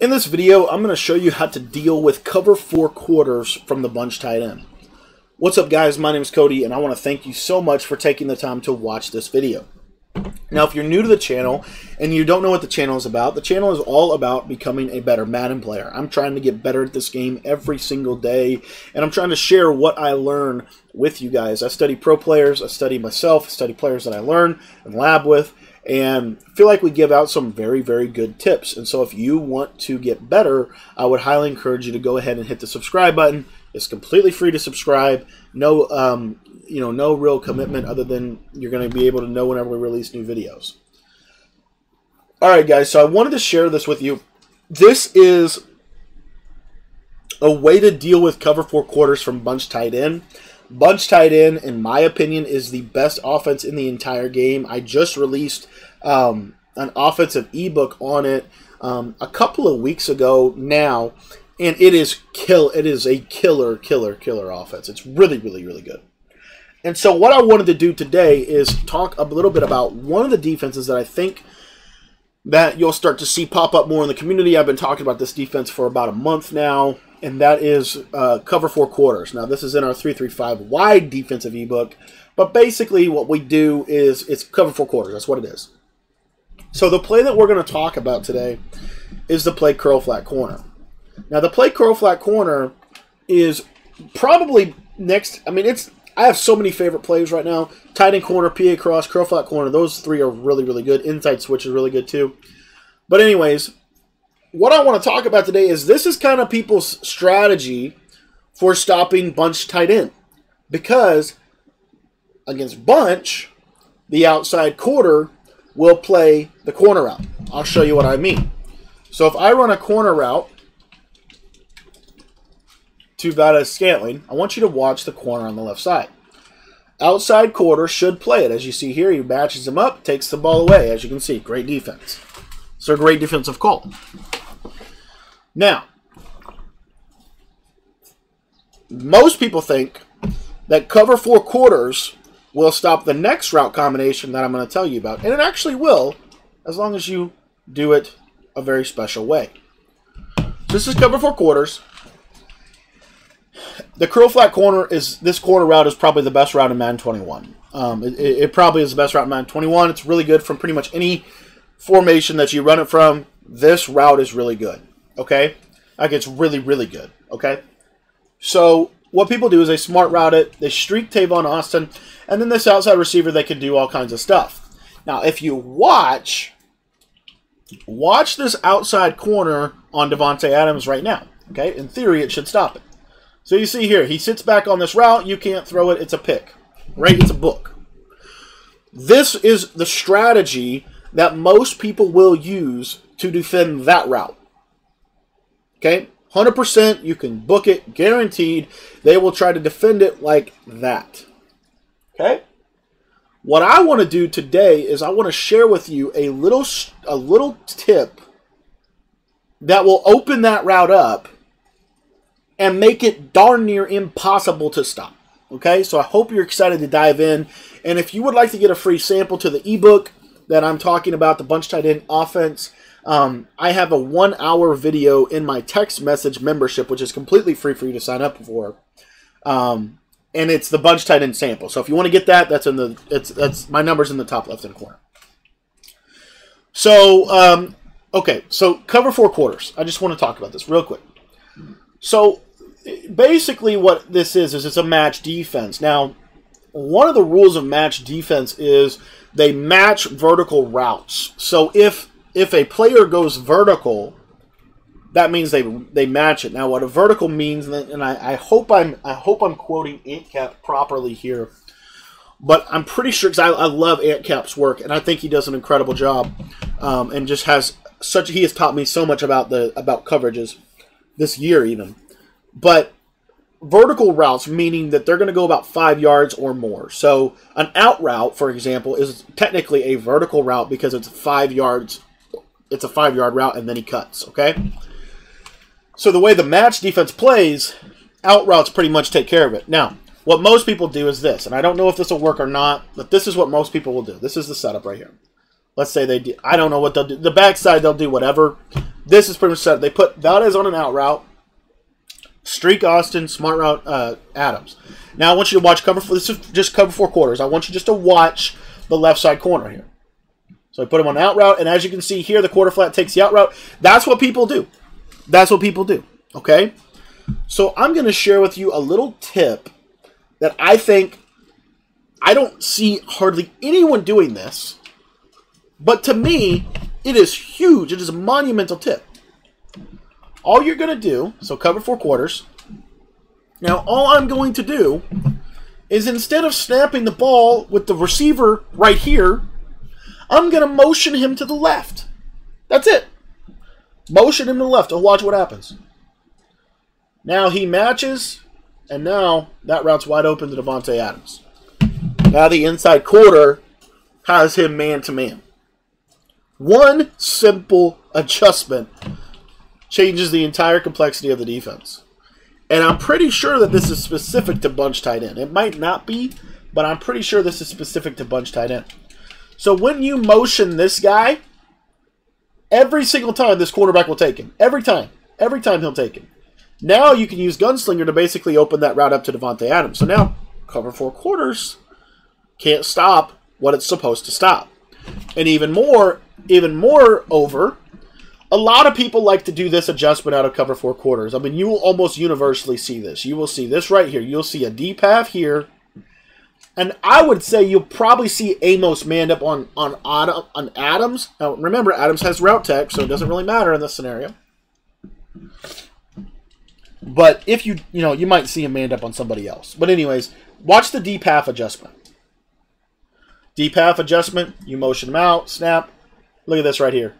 In this video, I'm going to show you how to deal with cover four quarters from the bunch tight end. What's up, guys? My name is Cody, and I want to thank you so much for taking the time to watch this video. Now, if you're new to the channel and you don't know what the channel is about, the channel is all about becoming a better Madden player. I'm trying to get better at this game every single day, and I'm trying to share what I learn with you guys. I study pro players, I study myself, I study players that I learn and lab with, and feel like we give out some very, very good tips. And so if you want to get better, I would highly encourage you to go ahead and hit the subscribe button. It's completely free to subscribe. No, no real commitment other than you're going to be able to know whenever we release new videos. All right, guys, so I wanted to share this with you. This is a way to deal with cover four quarters from bunch tight end. Bunch tight end, in my opinion, is the best offense in the entire game. I just released an offensive ebook on it a couple of weeks ago now, and it is a killer offense. It's really good. And so what I wanted to do today is talk a little bit about one of the defenses that I think that you'll start to see pop up more in the community. I've been talking about this defense for about a month now, and that is cover four quarters. Now, this is in our 3-3-5 Wide defensive ebook, but basically what we do is it's cover four quarters. That's what it is. So the play that we're going to talk about today is the play curl flat corner. Now, the play curl flat corner is probably next. I mean, I have so many favorite plays right now. Tight end corner, PA cross, curl flat corner. Those three are really good. Inside switch is really good too. But anyways, what I want to talk about today is this is kind of people's strategy for stopping bunch tight end. Because against bunch, the outside quarter will play the corner route. I'll show you what I mean. So if I run a corner route to Vada Scantling, I want you to watch the corner on the left side. Outside quarter should play it. As you see here, he matches him up, takes the ball away. As you can see, great defense. So a great defensive call. Now, most people think that cover four quarters will stop the next route combination that I'm going to tell you about. And it actually will, as long as you do it a very special way. This is cover four quarters. The curl flat corner is, this corner route is probably the best route in Madden 21. It probably is the best route in Madden 21. It's really good from pretty much any formation that you run it from. This route is really good, okay? Like, it's really good, okay? So what people do is they smart route it, they streak Tavon Austin, and then this outside receiver, they can do all kinds of stuff. Now, if you watch this outside corner on Davante Adams right now, okay? In theory, it should stop it. So you see here, he sits back on this route. You can't throw it. It's a pick, right? It's a book. This is the strategy that most people will use to defend that route. Okay? 100%, you can book it, guaranteed. They will try to defend it like that. Okay? What I want to do today is I want to share with you a little tip that will open that route up and make it darn near impossible to stop. Okay, so I hope you're excited to dive in. And if you would like to get a free sample to the ebook that I'm talking about, the bunch tight end offense, I have a 1-hour video in my text message membership, which is completely free for you to sign up for. And it's the bunch tight end sample. So if you want to get that, that's my number's in the top left hand corner. So okay, so cover four quarters. I just want to talk about this real quick. So basically what this is it's a match defense. Now, one of the rules of match defense is they match vertical routes. So if a player goes vertical, that means they match it. Now, what a vertical means, and I hope I'm quoting Ant Cap properly here, but I'm pretty sure, because I love Ant Cap's work, and I think he does an incredible job, and just has such, he has taught me so much about coverages this year even. But vertical routes, meaning that they're going to go about 5 yards or more. So an out route, for example, is technically a vertical route because it's 5 yards. It's a 5-yard route, and then he cuts, okay? So the way the match defense plays, out routes pretty much take care of it. Now, what most people do is this, and I don't know if this will work or not, but this is what most people will do. This is the setup right here. Let's say they do, I don't know what they'll do. The backside, they'll do whatever. this is pretty much set. They put Valdez on an out route, streak Austin, smart route Adams. Now I want you to watch cover four. This is just cover four quarters. I want you just to watch the left side corner here. So I put him on an out route, and as you can see here, the quarter flat takes the out route. That's what people do. That's what people do, okay? So I'm going to share with you a little tip that I think I don't see hardly anyone doing this, but to me, it is huge. It is a monumental tip. All you're going to do, so cover four quarters. Now, all I'm going to do is instead of snapping the ball with the receiver right here, I'm going to motion him to the left. That's it. Motion him to the left and watch what happens. Now he matches, and now that route's wide open to Davante Adams. Now the inside quarter has him man-to-man. One simple adjustment changes the entire complexity of the defense. And I'm pretty sure that this is specific to bunch tight end. It might not be, but I'm pretty sure this is specific to bunch tight end. So when you motion this guy, every single time this quarterback will take him. Every time. Every time he'll take him. Now you can use Gunslinger to basically open that route up to Davante Adams. So now cover four quarters can't stop what it's supposed to stop. And even more, a lot of people like to do this adjustment out of cover four quarters. I mean, you will almost universally see this. You will see this right here. You'll see a deep half here. And I would say you'll probably see Amos manned up on Adams. Now, remember, Adams has route tech, so it doesn't really matter in this scenario. But if you might see him manned up on somebody else. But anyways, watch the deep half adjustment. Deep half adjustment, you motion him out, snap. Look at this right here.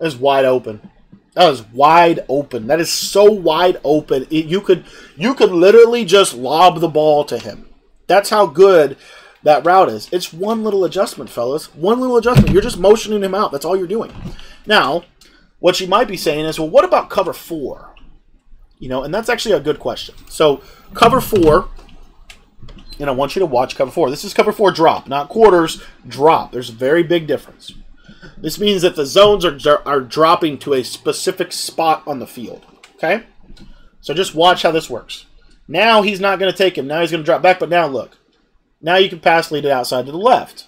It's wide open. That was wide open. That is so wide open. You could literally just lob the ball to him. That's how good that route is. It's one little adjustment, fellas. One little adjustment. You're just motioning him out. That's all you're doing. Now, what you might be saying is, well, what about cover four? You know, and that's actually a good question. So cover four, and I want you to watch cover four. This is cover four drop, not quarters, drop. There's a very big difference. This means that the zones are dropping to a specific spot on the field, okay? So just watch how this works. Now he's not going to take him. Now he's going to drop back, but now look. Now you can pass lead it outside to the left.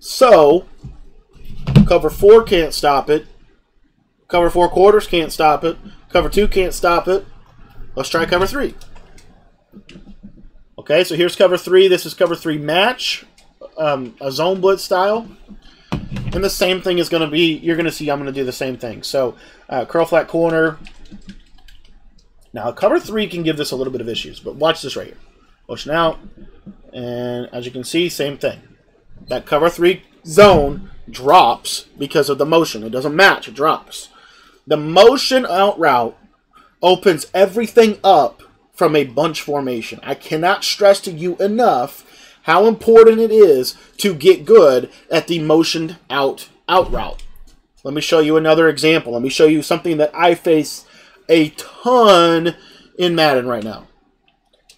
So, cover four can't stop it. Cover four quarters can't stop it. Cover two can't stop it. Let's try cover three. Okay, so here's cover three. This is cover three match, a zone blitz style. And the same thing is going to be, you're going to see I'm going to do the same thing. So, curl flat corner. Now, cover three can give this a little bit of issues, but watch this right here. Motion out, and as you can see, same thing. That cover three zone drops because of the motion. It doesn't match, it drops. The motion out route opens everything up from a bunch formation. I cannot stress to you enough how important it is to get good at the motioned out route. Let me show you another example. Let me show you something that I face a ton in Madden right now,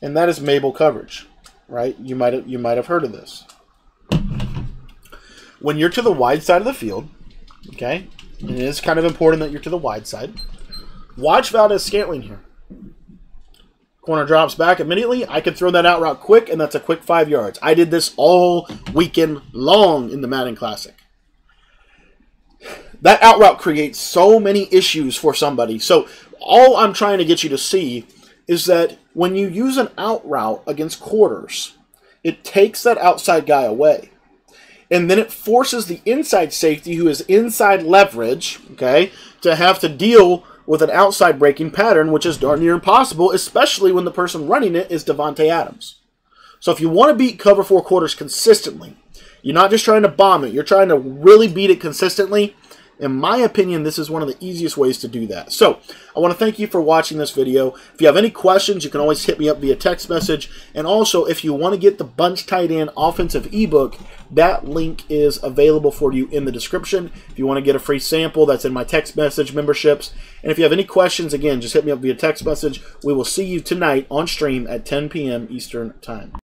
and that is Mabel coverage, right? You might have heard of this. When you're to the wide side of the field, okay, and it is kind of important that you're to the wide side. Watch Vada Scantling here. Corner drops back immediately. I could throw that out route quick, and that's a quick 5 yards. I did this all weekend long in the Madden Classic. That out route creates so many issues for somebody. So all I'm trying to get you to see is that when you use an out route against quarters, it takes that outside guy away. And then it forces the inside safety, who is inside leverage, okay, to have to deal with an outside breaking pattern, which is darn near impossible, especially when the person running it is Davante Adams. So if you want to beat cover four quarters consistently, you're not just trying to bomb it, you're trying to really beat it consistently. In my opinion, this is one of the easiest ways to do that. So, I want to thank you for watching this video. If you have any questions, you can always hit me up via text message. And also, if you want to get the Bunch Tight End Offensive ebook, that link is available for you in the description. If you want to get a free sample, that's in my text message memberships. And if you have any questions, again, just hit me up via text message. We will see you tonight on stream at 10 p.m. Eastern Time.